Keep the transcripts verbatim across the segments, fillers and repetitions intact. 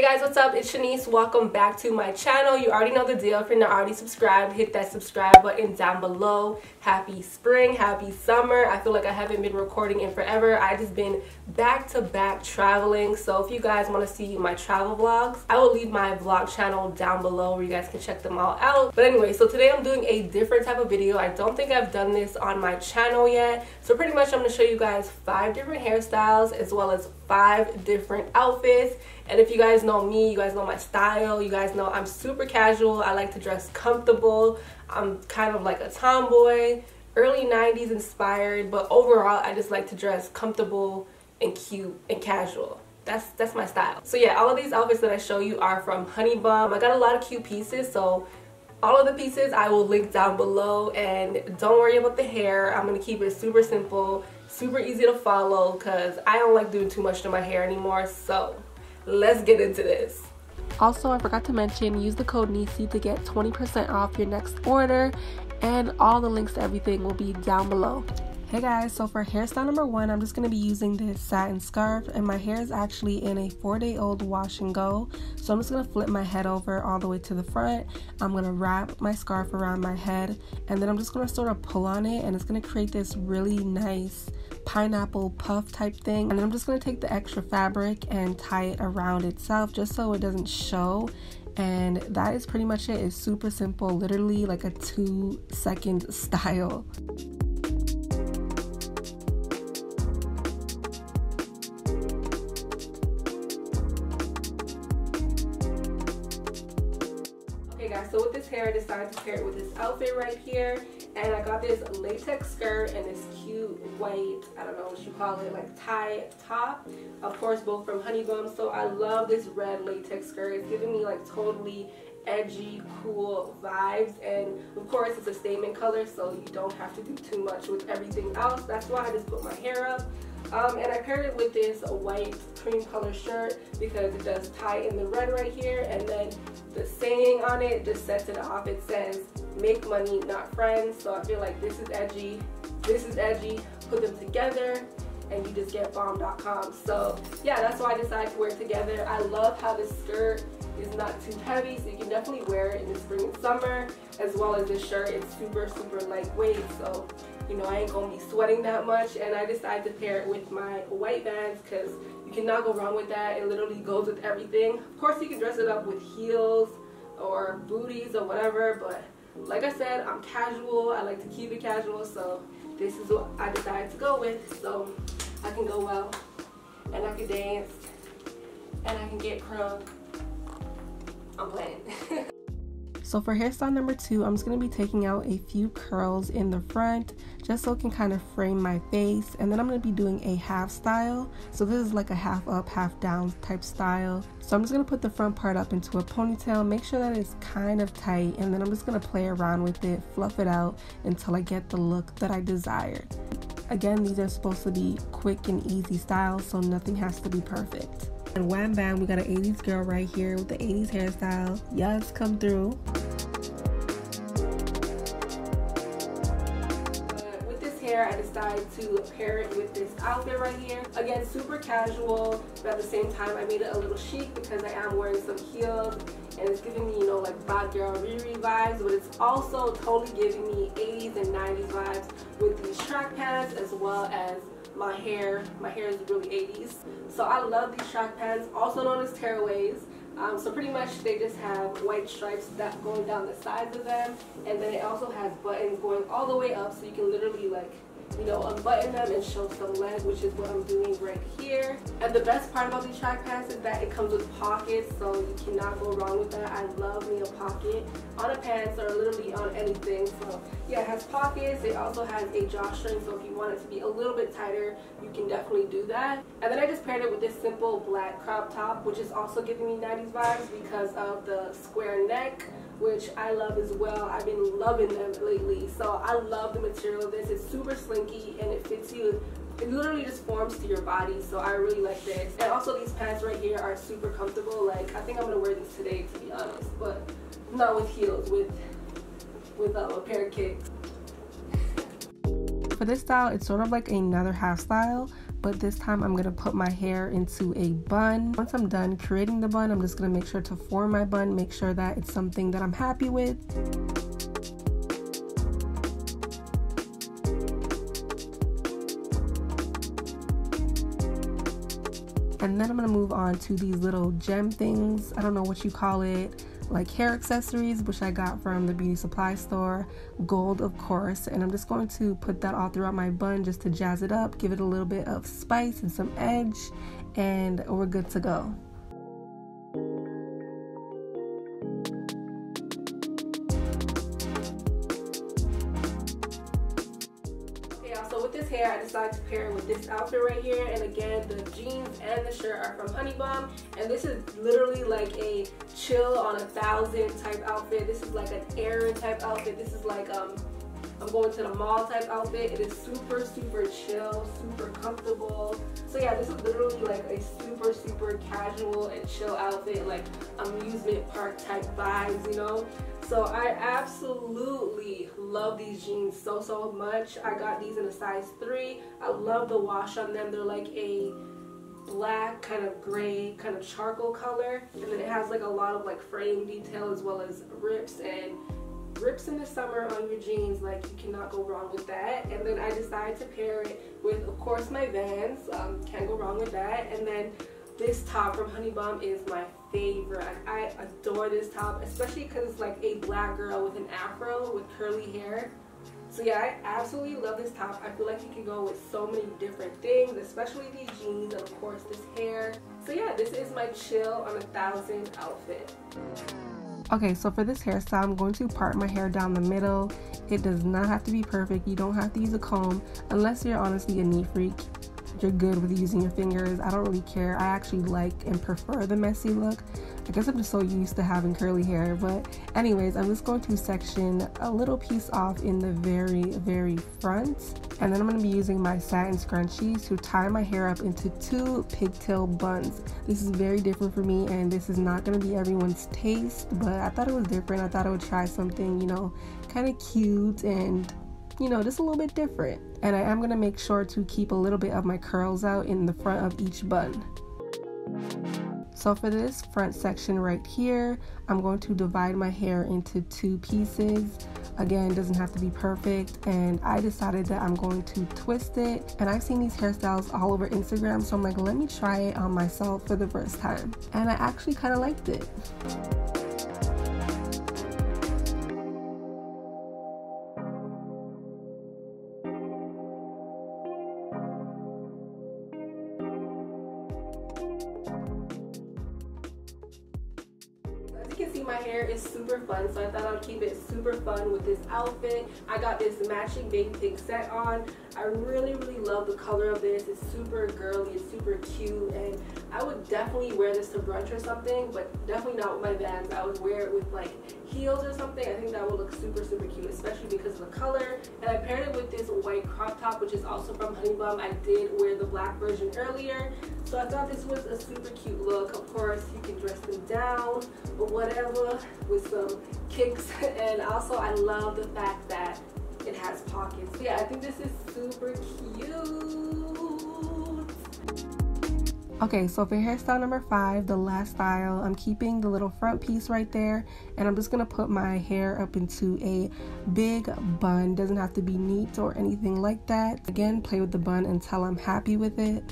Hey guys, what's up? It's Shanice. Welcome back to my channel. You already know the deal. If you're not already subscribed, hit that subscribe button down below. Happy spring, happy summer. I feel like I haven't been recording in forever. I've just been back to back traveling. So if you guys want to see my travel vlogs, I will leave my vlog channel down below where you guys can check them all out. But anyway, so today I'm doing a different type of video. I don't think I've done this on my channel yet. So pretty much I'm going to show you guys five different hairstyles as well as five different outfits. And if you guys know me, you guys know my style, you guys know I'm super casual, I like to dress comfortable, I'm kind of like a tomboy, early nineties inspired, but overall I just like to dress comfortable and cute and casual. That's that's my style. So yeah, all of these outfits that I show you are from HoneyBum. I got a lot of cute pieces, so all of the pieces I will link down below, and don't worry about the hair. I'm going to keep it super simple, super easy to follow, because I don't like doing too much to my hair anymore, so let's get into this. Also, I forgot to mention, use the code NEIICEY to get twenty percent off your next order, and all the links to everything will be down below. Hey guys, so for hairstyle number one, I'm just going to be using this satin scarf, and my hair is actually in a four-day-old wash and go. So I'm just going to flip my head over all the way to the front. I'm going to wrap my scarf around my head, and then I'm just going to sort of pull on it, and it's going to create this really nice pineapple puff type thing. And then I'm just going to take the extra fabric and tie it around itself just so it doesn't show. And that is pretty much it. It's super simple, literally like a two-second style. So with this hair, I decided to pair it with this outfit right here, and I got this latex skirt and this cute white, I don't know what you call it, like tie top, of course both from HoneyBum. So I love this red latex skirt. It's giving me like totally edgy, cool vibes, and of course it's a statement color, so you don't have to do too much with everything else. That's why I just put my hair up. Um, and I paired it with this white cream color shirt because it does tie in the red right here, and then the saying on it just sets it off. It says, make money, not friends. So I feel like this is edgy, this is edgy, put them together and you just get bomb dot com. So yeah, that's why I decided to wear it together. I love how this skirt is not too heavy, so you can definitely wear it in the spring and summer, as well as this shirt. It's super, super lightweight, so you know, I ain't gonna be sweating that much. And I decided to pair it with my white bands because you cannot go wrong with that. It literally goes with everything. Of course, you can dress it up with heels or booties or whatever, but like I said, I'm casual. I like to keep it casual, so this is what I decided to go with. So I can go well, and I can dance, and I can get crunk. I'm playing. So for hairstyle number two, I'm just going to be taking out a few curls in the front just so it can kind of frame my face. And then I'm going to be doing a half style. So this is like a half up, half down type style. So I'm just going to put the front part up into a ponytail, make sure that it's kind of tight. And then I'm just going to play around with it, fluff it out until I get the look that I desired. Again, these are supposed to be quick and easy styles, so nothing has to be perfect. And wham bam, we got an eighties girl right here with the eighties hairstyle. Yes, come through. Uh, with this hair, I decided to pair it with this outfit right here. Again, super casual, but at the same time, I made it a little chic because I am wearing some heels, and it's giving me, you know, like bad girl Riri vibes, but it's also totally giving me eighties and nineties vibes with these track pants, as well as my hair. My hair is really eighties. So I love these track pants, also known as tearaways. Um, so pretty much they just have white stripes that going down the sides of them, and then it also has buttons going all the way up, so you can literally like, you know, unbutton them and show some leg, which is what I'm doing right here. And the best part about these track pants is that it comes with pockets, so you cannot go wrong with that. I love me a pocket on a pants or literally on anything. So yeah, it has pockets. It also has a drawstring, so if you want it to be a little bit tighter, you can definitely do that. And then I just paired it with this simple black crop top, which is also giving me nineties vibes because of the square neck, which I love as well. I've been loving them lately, so I love the material of this. It's super slinky and it fits you. It literally just forms to your body, so I really like this. And also these pants right here are super comfortable. Like, I think I'm gonna wear these today, to be honest, but not with heels, with with um, a pair of kicks. For this style, it's sort of like another half style, but this time I'm gonna put my hair into a bun. Once I'm done creating the bun, I'm just gonna make sure to form my bun, make sure that it's something that I'm happy with. And then I'm gonna move on to these little gem things. I don't know what you call it, like hair accessories, which I got from the beauty supply store. Gold, of course. And I'm just going to put that all throughout my bun just to jazz it up, give it a little bit of spice and some edge, and we're good to go. Hair, I decided to pair it with this outfit right here, and again the jeans and the shirt are from HoneyBum, and this is literally like a chill on a thousand type outfit. This is like an errand type outfit. This is like um I'm going to the mall type outfit. It is super super chill, super comfortable. So yeah, this is literally like a super super casual and chill outfit, like amusement park type vibes, you know. So I absolutely love these jeans so so much. I got these in a size three. I love the wash on them. They're like a black kind of gray kind of charcoal color, and then it has like a lot of like fraying detail as well as rips, and rips in the summer on your jeans, like you cannot go wrong with that. And then I decided to pair it with, of course, my Vans. Um, can't go wrong with that. And then this top from HoneyBum is my favorite. I adore this top, especially because it's like a black girl with an afro with curly hair. So yeah, I absolutely love this top. I feel like you can go with so many different things, especially these jeans and of course this hair. So yeah, this is my chill on a thousand outfit. Okay, so for this hairstyle, I'm going to part my hair down the middle. It does not have to be perfect. You don't have to use a comb unless you're honestly a neat freak. You're good with using your fingers. I don't really care. I actually like and prefer the messy look. I guess I'm just so used to having curly hair. But anyways, I'm just going to section a little piece off in the very, very front. And then I'm going to be using my satin scrunchies to tie my hair up into two pigtail buns. This is very different for me, and this is not going to be everyone's taste, but I thought it was different. I thought I would try something, you know, kind of cute and, you know, just a little bit different. And I am going to make sure to keep a little bit of my curls out in the front of each bun. So for this front section right here, I'm going to divide my hair into two pieces. Again, it doesn't have to be perfect, and I decided that I'm going to twist it. And I've seen these hairstyles all over Instagram, so I'm like, let me try it on myself for the first time. And I actually kind of liked it. See, my hair is super fun, so I thought I'd keep it super fun with this outfit. I got this matching big pink set on. I really really love the color of this. It's super girly, it's super cute, and I would definitely wear this to brunch or something, but definitely not with my Vans. I would wear it with like heels or something. I think that would look super super cute, especially because of the color. And I paired it with this white crop top, which is also from HoneyBum. I did wear the black version earlier, so I thought this was a super cute look. Of course, you can dress them down or whatever with some kicks. And also, I love the fact that it has pockets. So yeah, I think this is super cute. Okay, so for hairstyle number five, the last style, I'm keeping the little front piece right there, and I'm just gonna put my hair up into a big bun. Doesn't have to be neat or anything like that. Again, play with the bun until I'm happy with it.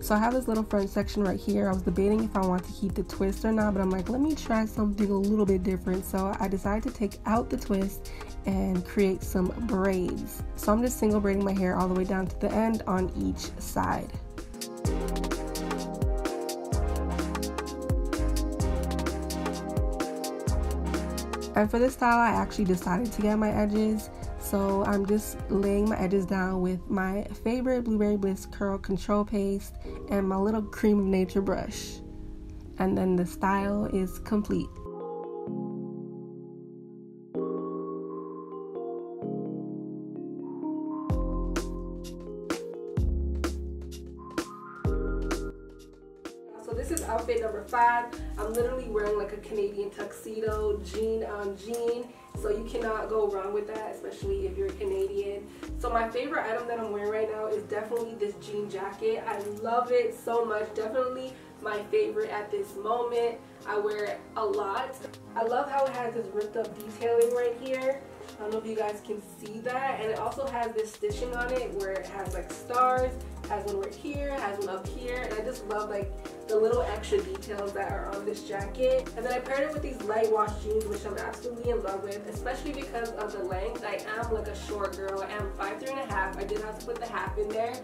So I have this little front section right here. I was debating if I want to keep the twist or not, but I'm like, let me try something a little bit different. So I decided to take out the twist and create some braids. So I'm just single braiding my hair all the way down to the end on each side. And for this style, I actually decided to get my edges. So I'm just laying my edges down with my favorite Blueberry Bliss Curl Control Paste and my little Cream of Nature brush. And then the style is complete. So this is outfit number five. I'm literally wearing like a Canadian tuxedo, jean on jean. So you cannot go wrong with that, especially if you're Canadian. So my favorite item that I'm wearing right now is definitely this jean jacket. I love it so much. Definitely my favorite at this moment. I wear it a lot. I love how it has this ripped up detailing right here. I don't know if you guys can see that, and it also has this stitching on it where it has like stars, has one right here, has one up here, and I just love like the little extra details that are on this jacket. And then I paired it with these light wash jeans, which I'm absolutely in love with, especially because of the length. I am like a short girl. I am five three and a half. I did have to put the half in there.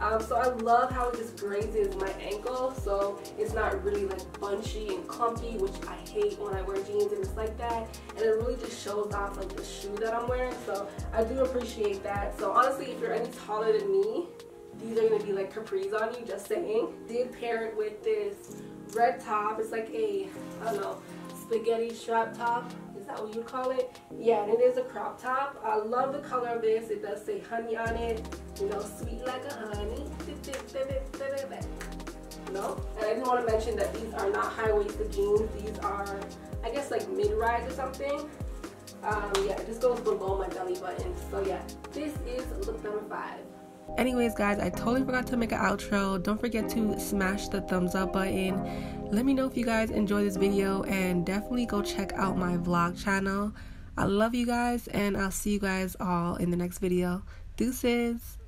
Um, so I love how it just grazes my ankle, so it's not really like bunchy and clumpy, which I hate when I wear jeans and it's like that, and it really just shows off like the shoe that I'm wearing. So I do appreciate that. So honestly, if you're any taller than me, these are going to be like capris on you, just saying. Did pair it with this red top. It's like a, I don't know, spaghetti strap top. Is that what you call it? Yeah, and it is a crop top. I love the color of this. It does say honey on it. You know, sweet like a honey. No? And I didn't want to mention that these are not high-waisted jeans. These are, I guess, like mid-rise or something. Um, yeah, it just goes below my belly button. So yeah, this is look number five. Anyways guys, I totally forgot to make an outro. Don't forget to smash the thumbs up button. Let me know if you guys enjoyed this video, and definitely go check out my vlog channel. I love you guys, and I'll see you guys all in the next video. Deuces.